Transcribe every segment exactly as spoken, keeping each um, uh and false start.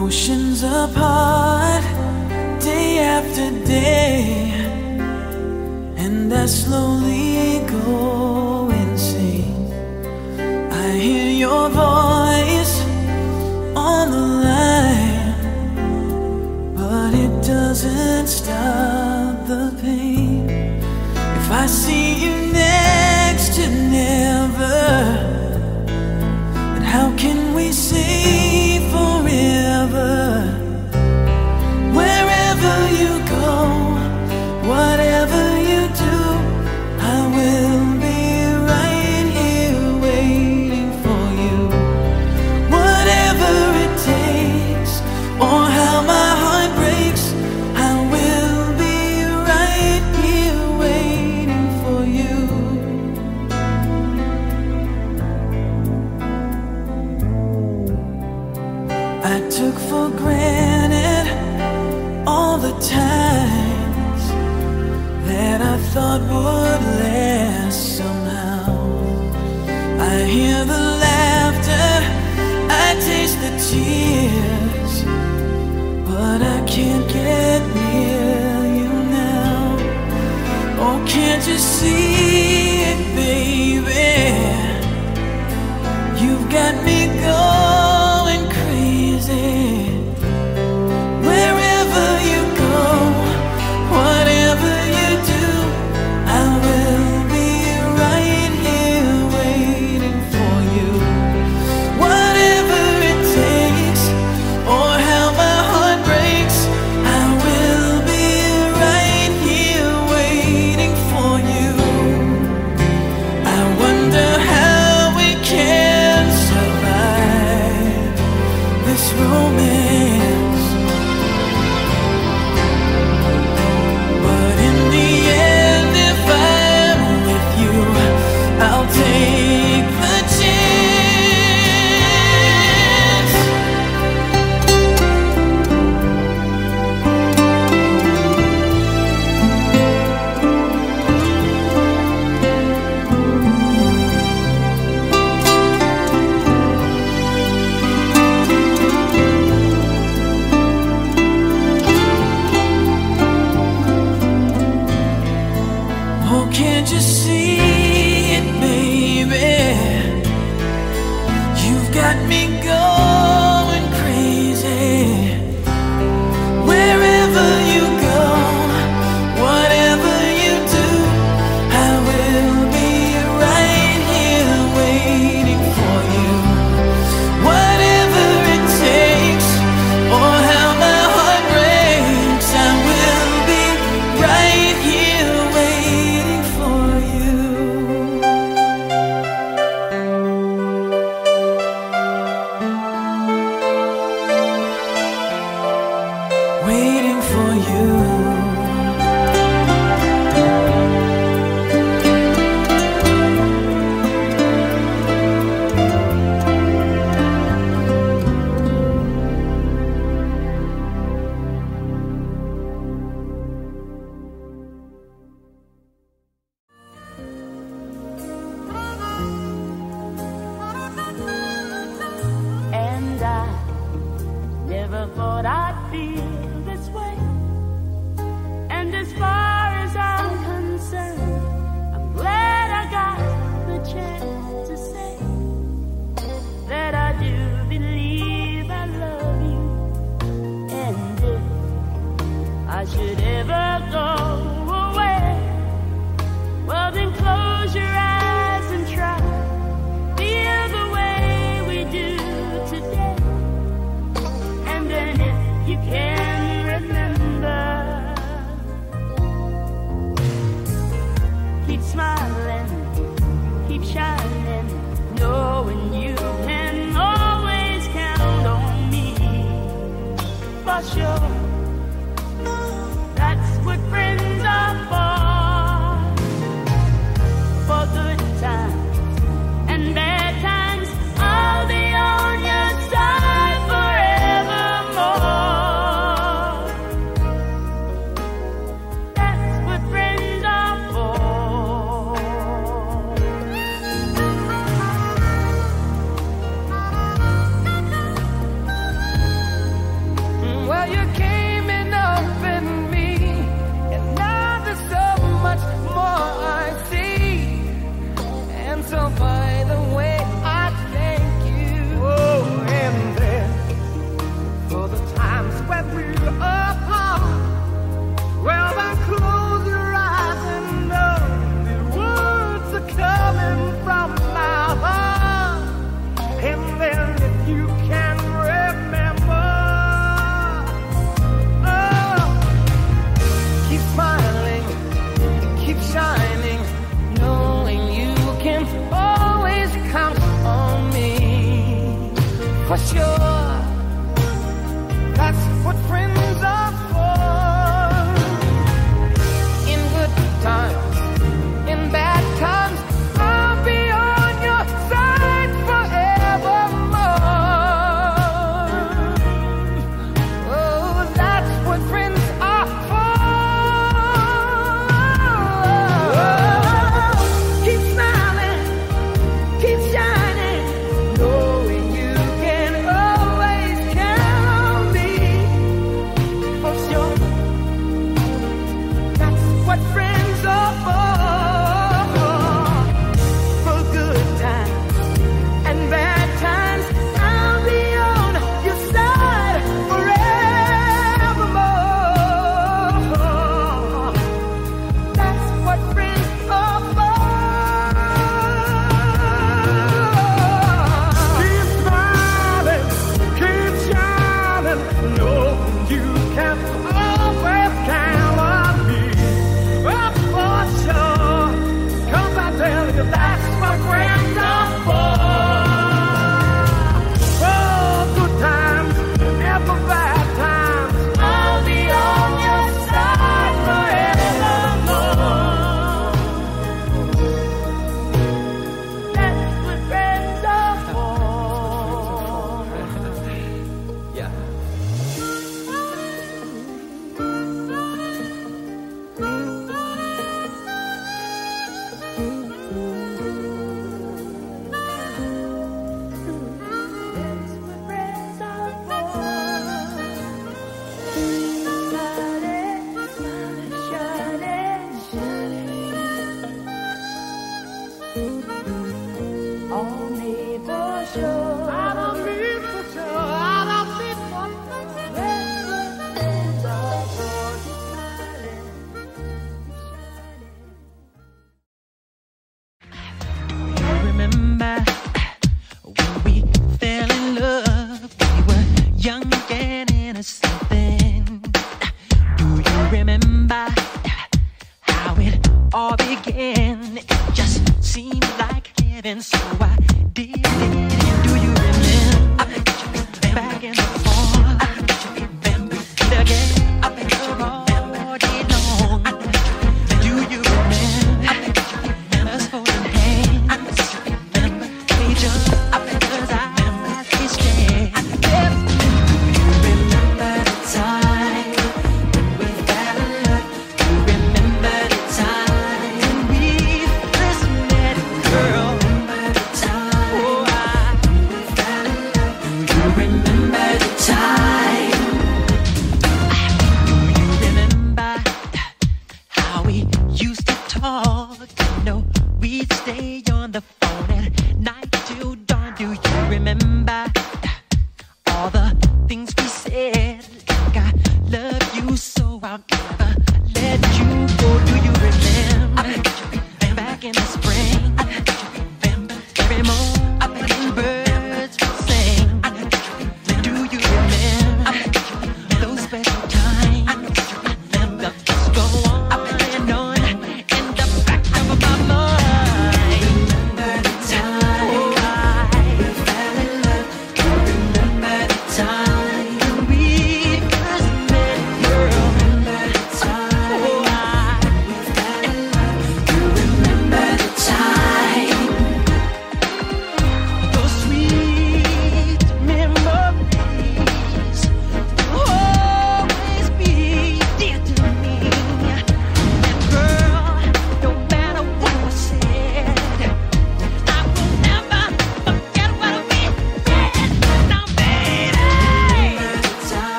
Oceans apart, day after day, and I slowly go insane. I hear your voice on the line, but it doesn't stop the pain. If I see you next to never, then how can we see? Wherever you go, whatever you do, I will be right here waiting for you. Whatever it takes, or how my heart breaks, I will be right here waiting for you. I took for granted times that I thought would last somehow. I hear the laughter, I taste the tears, but I can't get near you now. Oh, can't you see it, baby? You've got me going crazy.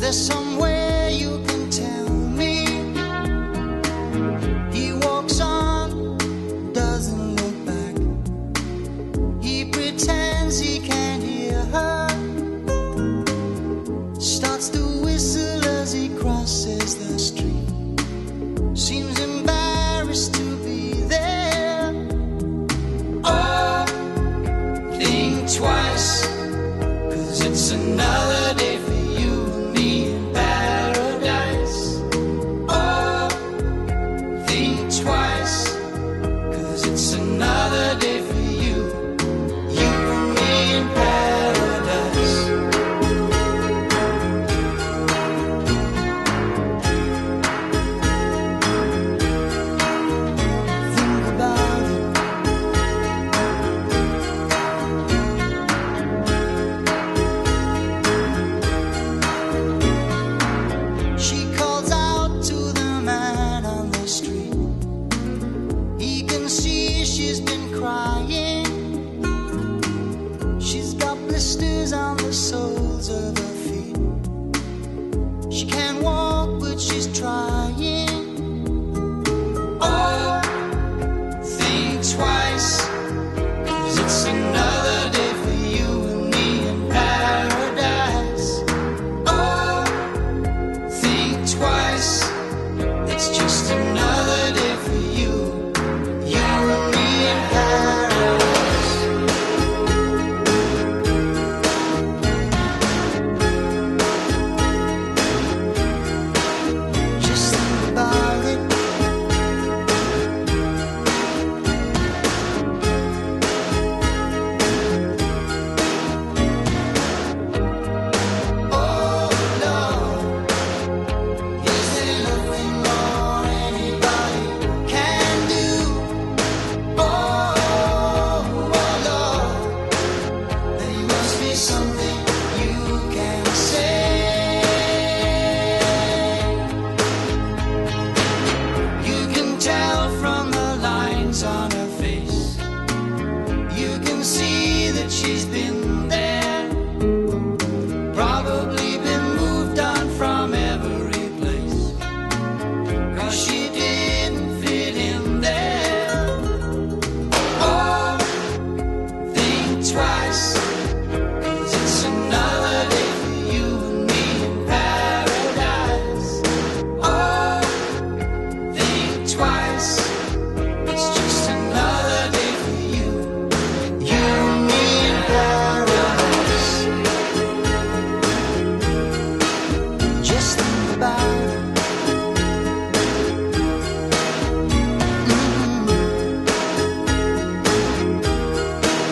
There's somewhere you can tell me. He walks on, doesn't look back. He pretends he can't hear her. Starts to whistle as he crosses the street. Seems embarrassed to be there. Oh, think twice, 'cause it's another day for you and me in paradise. Oh, think twice, 'cause it's another day for you, you and me in paradise. Think about it. She calls out to the man on the street. He can see she's been crying. She's got blisters on the soles of her feet. She can't walk, but she's trying. Oh, think twice, 'cause it's another day for you and me in paradise. Oh, think twice, it's just another day for you, you and me in paradise. Just think about it. Oh no, is there nothing more anybody can do? Oh, oh no, there must be something you can say. You can tell from the lines on her face. You can see that she's been there. Probably been moved on from every place, 'cause she didn't fit in there. Oh, think twice, 'cause it's another day for you and me in paradise. Oh, think twice, it's just another day for you, you and me in paradise. Just think about it. Mm-hmm. Think about it. It's just another day for you and me in paradise. It's just another day for you and me in paradise. Paradise, paradise. Ooh, just think about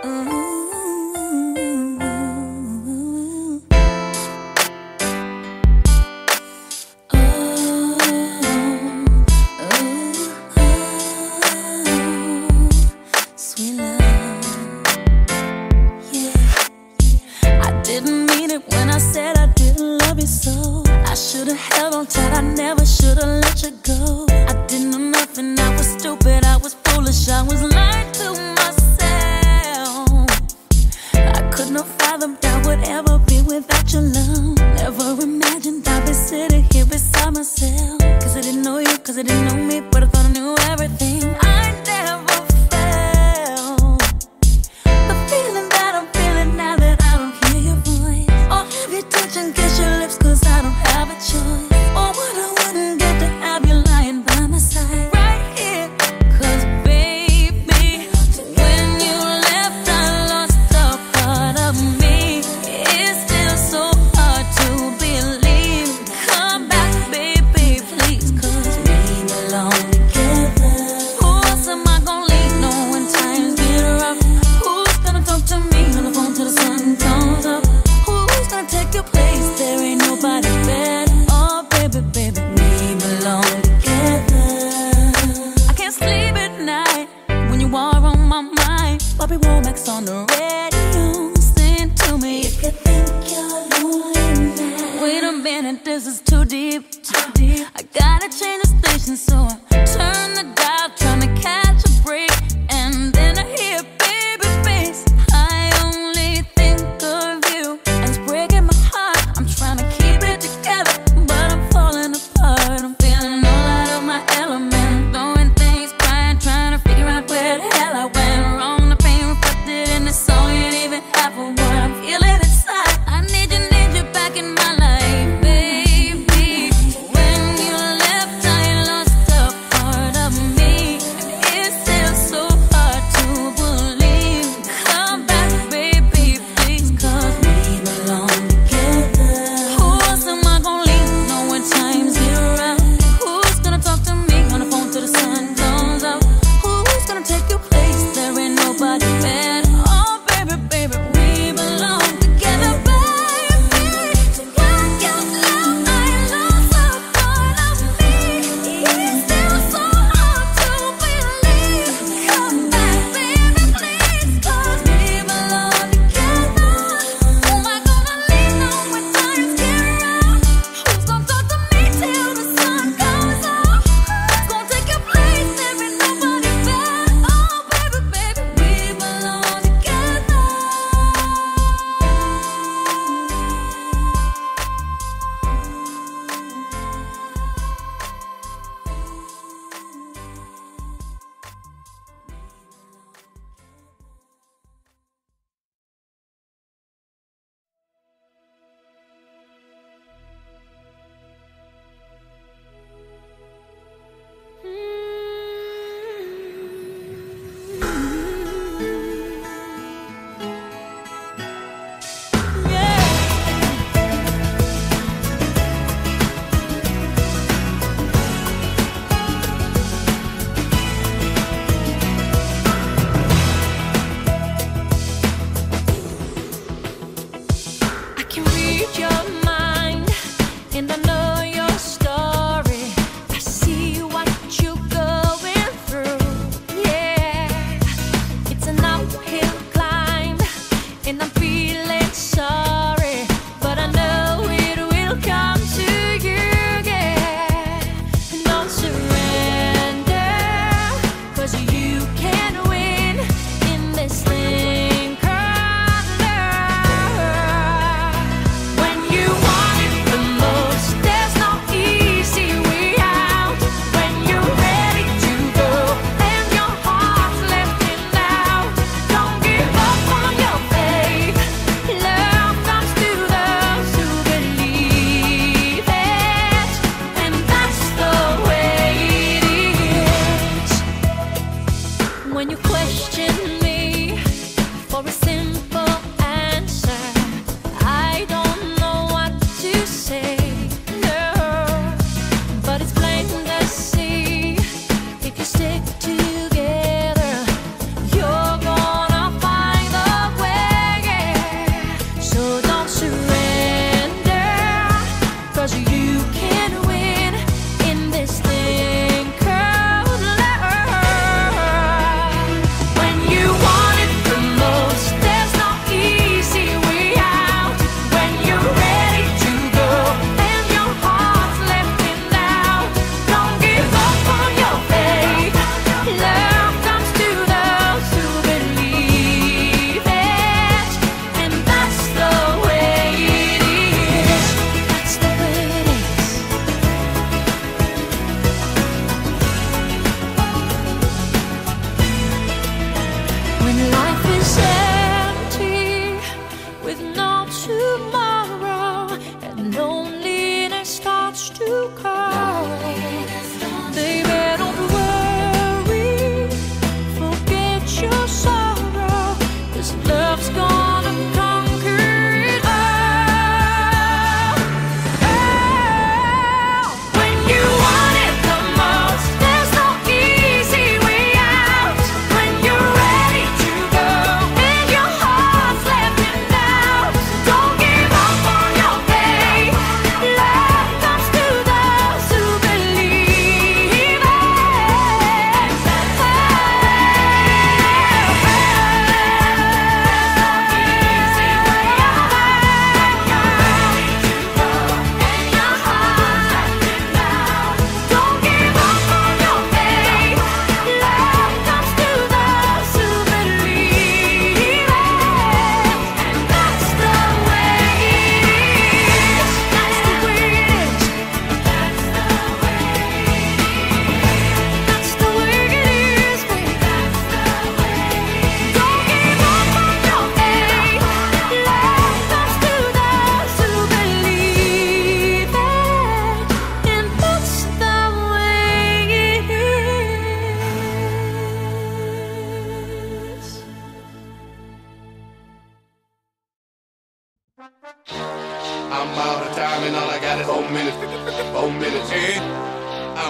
it. Just think about it. Ooh. Sweet love, yeah. I didn't mean it when I said I didn't love you so. I should've held on tight, I never should've let you go. I didn't know nothing, I was stupid, I was foolish, I was lying to myself. I could not fathom that I would ever be without your love. Never imagined I'd be sitting here beside myself. 'Cause I didn't know you, 'cause I didn't know me, but I thought I knew everything. I never felt the feeling that I'm feeling now that I don't hear your voice. Or have your touch and kiss your lips, 'cause I don't have a choice. Or belong together. I can't sleep at night when you are on my mind. Bobby Womack's on the radio, sing to me if you think you're lonely now. Wait a minute, this is too deep, too deep. I gotta change the station, so I turn the dial, tryna catch a break. And then I hear baby bass, I only think of you, and it's breaking my heart. I'm tryna keep it together, but I'm falling apart. I'm feeling all out of my element, throwing things, crying, trying to figure out where the hell I went wrong. The pain reflected in this song, ain't even half a word. I'm feeling inside, I need you, need you back in my life, baby. When you left, I lost the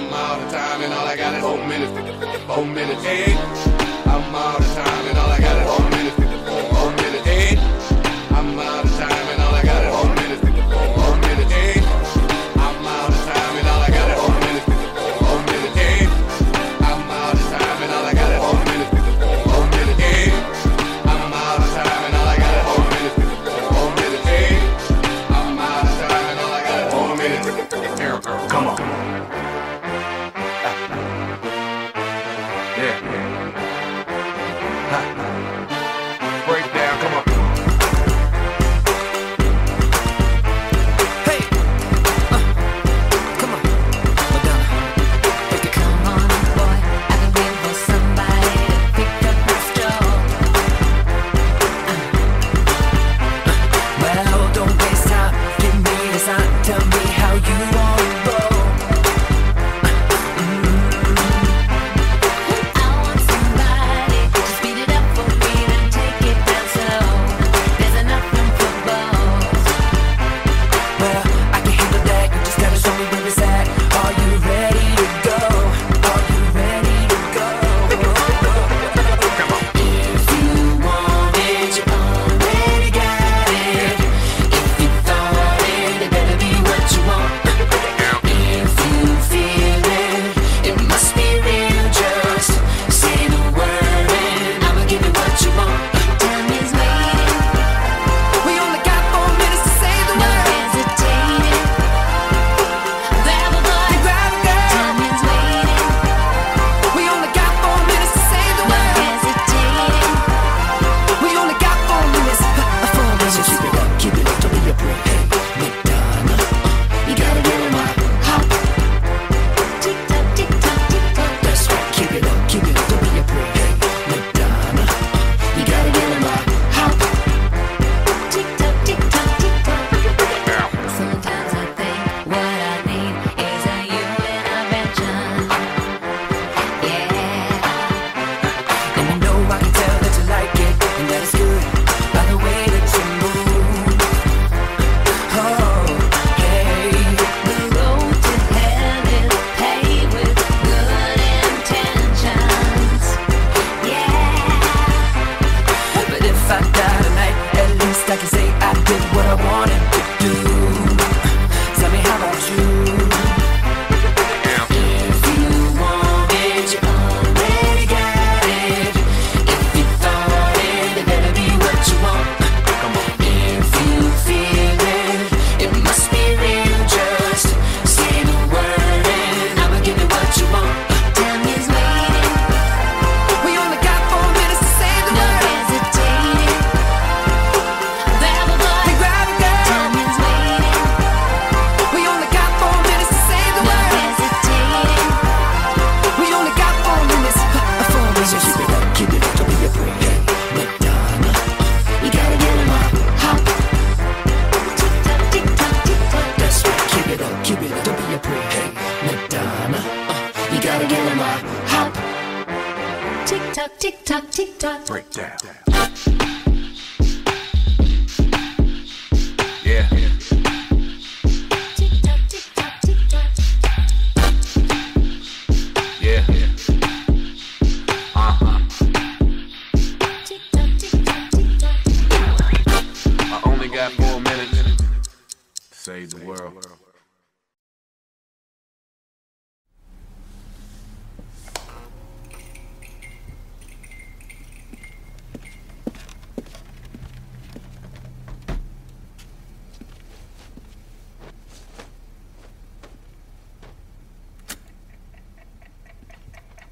I'm out of time and all I got is four minutes, four minutes, eight. I'm out of time and all I got is four minutes, four minutes, eight. I'm out of time and all I got is four minutes, four minutes, eight. I'm out of time and all I got is four minutes, four minutes, eight. I'm out of time and all I got is four minutes, four minutes, eight. I'm out of time and all I got is four minutes, four minutes, eight. I'm out of time and all I got is four minutes. Come on.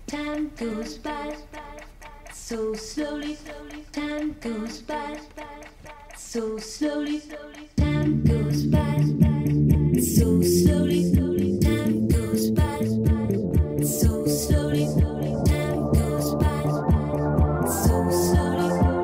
Time goes by so slowly, time goes by so slowly, time goes by so slowly, time goes by so slowly, time goes by so slowly, time goes by so slowly.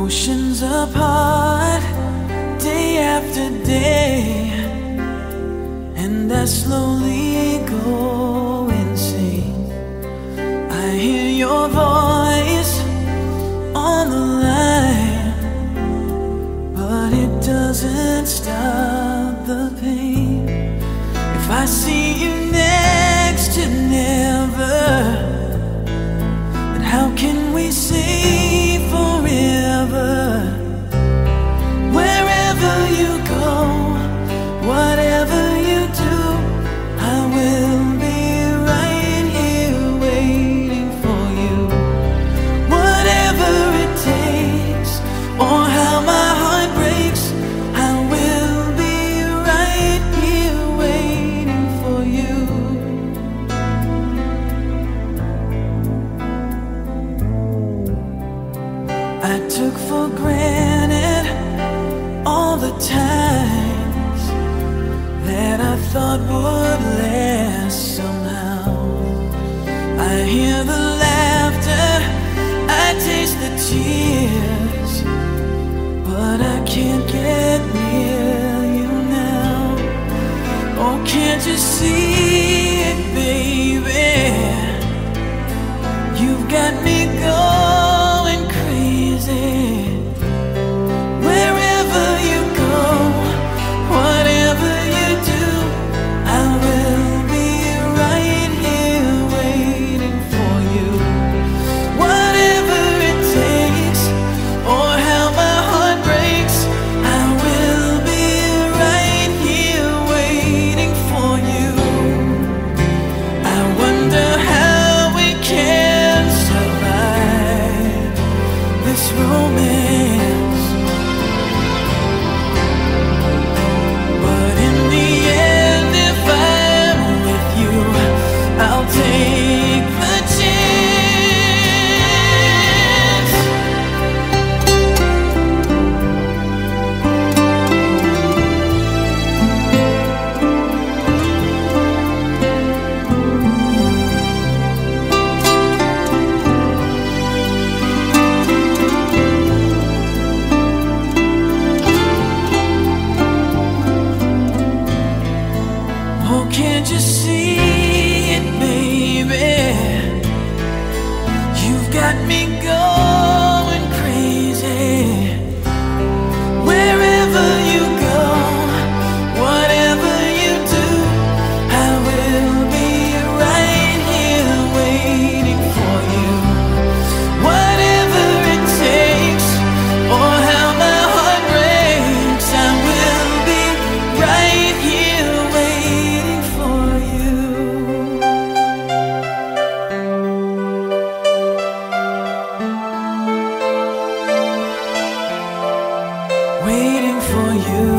Oceans apart, day after day, and I slowly go insane. I hear your voice on the line, but it doesn't stop the pain. If I see you next to never, then how can we say forever? Wherever you go, whatever you do, I will be right here waiting for you. Whatever it takes, or how my heart breaks, I will be right here waiting for you. I took for granted all the times that I thought would last somehow. I hear the laughter, I taste the tears, but I can't get near you now. Oh, can't you see it, baby? You've got me going. Waiting for you.